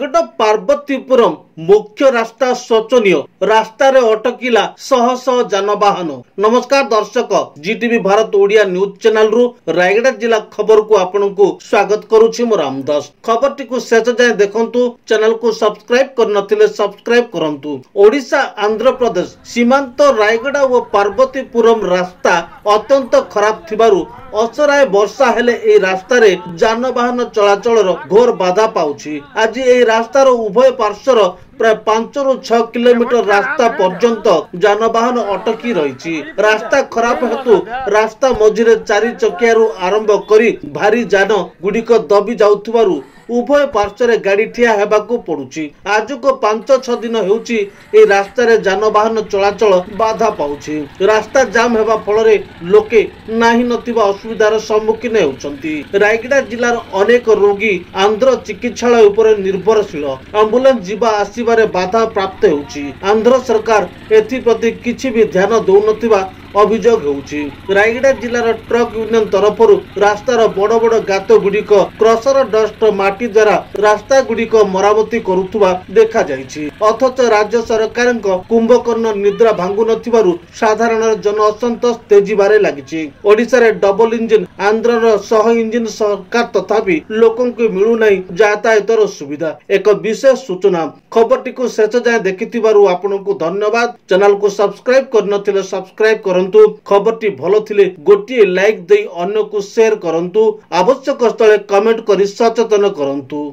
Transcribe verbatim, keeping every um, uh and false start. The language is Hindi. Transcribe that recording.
रायगड पार्वतीपुरम मुख्य रास्ता शोचनीय, रास्तार अटकिला शह शह जानवाहन। नमस्कार दर्शक, GTV Bharat Odia news channel रु रायगड़ा जिला खबर को आपनकु स्वागत करुछि। मो रामदास खबर टी को शेष जाय देखंतु। चैनल को सब्सक्राइब करनथिले सब्सक्राइब करंतु। ओडिशा आंध्र प्रदेश सीमांत रायगड़ा व पार्वतीपुरम रास्ता अत्यंत खराब थिबारु असराय वर्षा हेले ए रास्तार जानवाहन चलाचल घोर बाधा पाउछि। आज ए रास्तार उभय पार्श्वर प्राय पांच रु छह किलोमीटर रास्ता पर्यंत जानवाहन अटकी रही। रास्ता खराब हेतु रास्ता मझिरे चारि चकियारू आरंभ करी भारी जान गुड़िक दबी जाउथिबारू उभय पार्श्वर गाड़ी ठिया हेबाकू पड़ुछि। आज को पांच छ दिन हेउछि ए रास्तार जानवाहन चलाचल बाधा पाउछि। रास्ता जाम हेबा फलरे लोके नाही नथिबा असुविधार सम्मुखीन हेउछंती। रायगड़ा जिलार अनेक रोगी आंध्र चिकित्सालय उपर निर्भरशील। एम्बुलेंस जीवा आसी बाधा प्राप्त होउछि। आंध्र सरकार एथिप्रति किछि भी ध्यान दउनथिबा अभियोग होउछि। रायगड़ा जिलार ट्रक यूनियन तरफरु रास्तार बड़ बड़ गात गुड़िक क्रसर डस्ट माटी द्वारा रास्ता गुड़िक मरामती करुथुवा देखा जाइछि। अथच राज्य सरकारक कुंभकर्ण निद्रा भांगु नथिबारु साधारण जन असंतोष तेजिबारे लागिछि। ओडिसा रे डबल इंजिन आंध्रर सह इंजिन सरकार तथापि लोकंकु मिलु नै यातायातर सुविधा। एक विशेष सूचना खबर टिकु शेष जाय देखिथिबारु आपनकु धन्यवाद। चैनल को सब्सक्राइब करनथिले सब्सक्राइब कर। खबर टी भलो थिले गोटे लाइक देई अन्य को शेयर करंतु। आवश्यक स्थले कमेंट करी सचेतन करंतु।